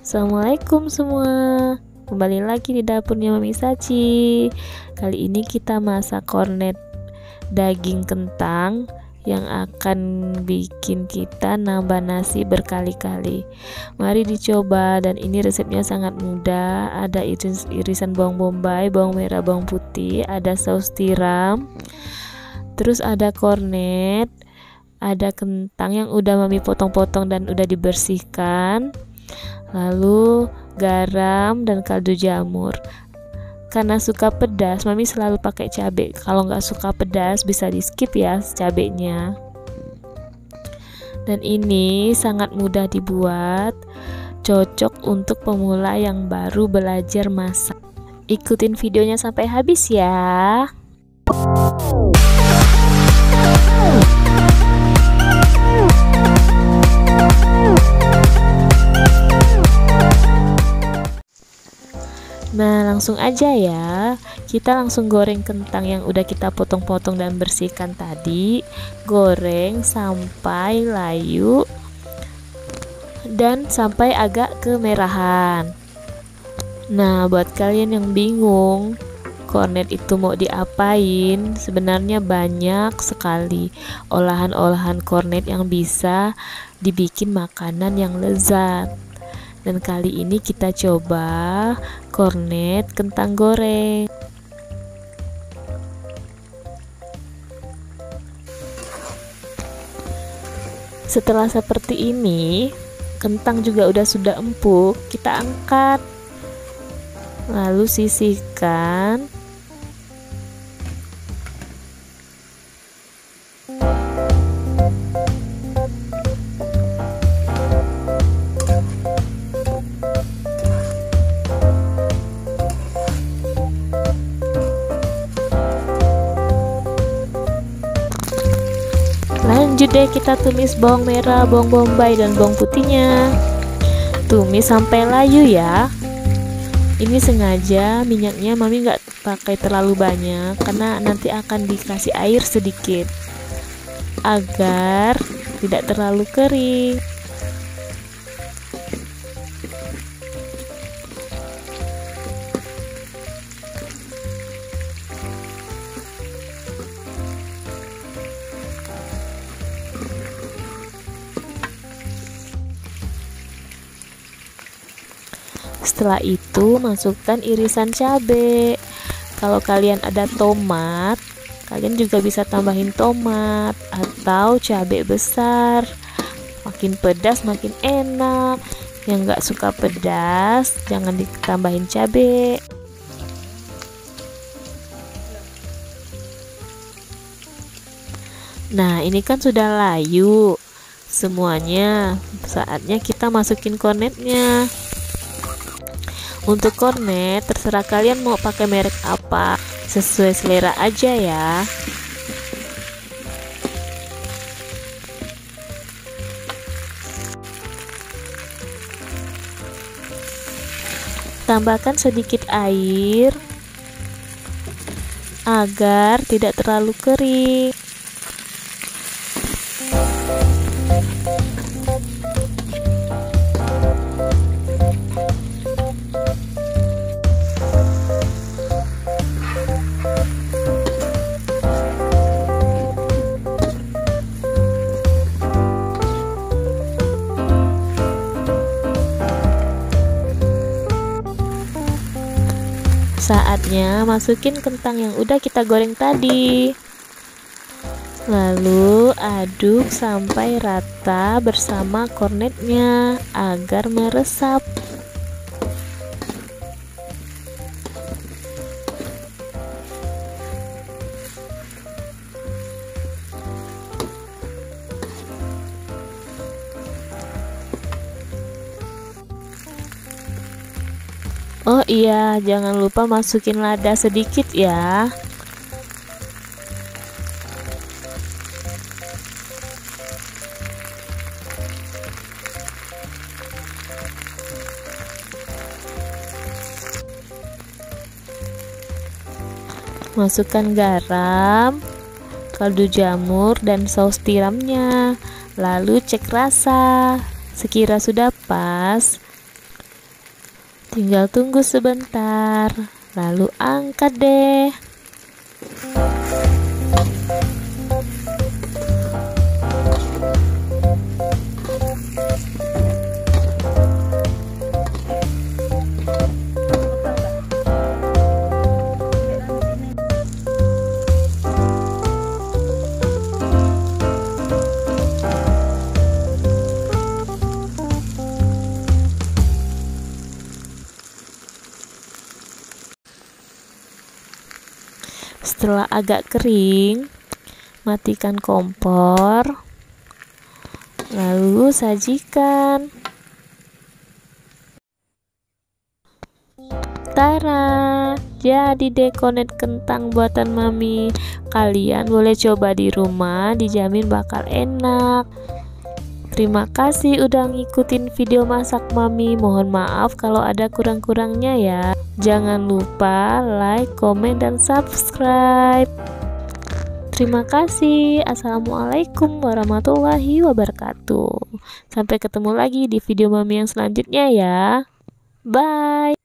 Assalamualaikum semua, kembali lagi di dapurnya Mami Sachi. Kali ini kita masak kornet daging kentang yang akan bikin kita nambah nasi berkali-kali. Mari dicoba, dan ini resepnya sangat mudah. Ada irisan bawang bombay, bawang merah, bawang putih, ada saus tiram, terus ada kornet, ada kentang yang udah Mami potong-potong dan udah dibersihkan, lalu garam dan kaldu jamur. Karena suka pedas, Mami selalu pakai cabai. Kalau nggak suka pedas bisa di skip ya cabainya. Dan ini sangat mudah dibuat, cocok untuk pemula yang baru belajar masak. Ikutin videonya sampai habis ya. Nah, langsung aja ya. Kita langsung goreng kentang yang udah kita potong-potong dan bersihkan tadi. Goreng sampai layu dan sampai agak kemerahan. Nah, buat kalian yang bingung kornet itu mau diapain, sebenarnya banyak sekali olahan-olahan kornet yang bisa dibikin makanan yang lezat. Dan kali ini kita coba kornet kentang goreng. Setelah seperti ini, kentang juga sudah empuk, kita angkat. Lalu sisihkan. Lanjut deh, kita tumis bawang merah, bawang bombay, dan bawang putihnya. Tumis sampai layu ya. Ini sengaja minyaknya Mami nggak pakai terlalu banyak karena nanti akan dikasih air sedikit agar tidak terlalu kering. Setelah itu masukkan irisan cabai. Kalau kalian ada tomat, kalian juga bisa tambahin tomat atau cabai besar. Makin pedas makin enak. Yang nggak suka pedas jangan ditambahin cabai. Nah, ini kan sudah layu semuanya. Saatnya kita masukin kornetnya. Untuk kornet terserah kalian mau pakai merek apa, sesuai selera aja ya. Tambahkan sedikit air agar tidak terlalu kering. Saatnya masukin kentang yang udah kita goreng tadi. Lalu aduk sampai rata bersama kornetnya agar meresap. Oh iya, jangan lupa masukin lada sedikit ya. Masukkan garam, kaldu jamur, dan saus tiramnya. Lalu cek rasa. Sekira sudah pas, Tinggal tunggu sebentar, lalu angkat deh. Setelah agak kering, matikan kompor, lalu sajikan. Tara, jadi deh kornet kentang buatan Mami. Kalian boleh coba di rumah, dijamin bakal enak. Terima kasih udah ngikutin video masak Mami. Mohon maaf kalau ada kurang-kurangnya ya. Jangan lupa like, komen, dan subscribe. Terima kasih. Assalamualaikum warahmatullahi wabarakatuh. Sampai ketemu lagi di video Mami yang selanjutnya ya. Bye.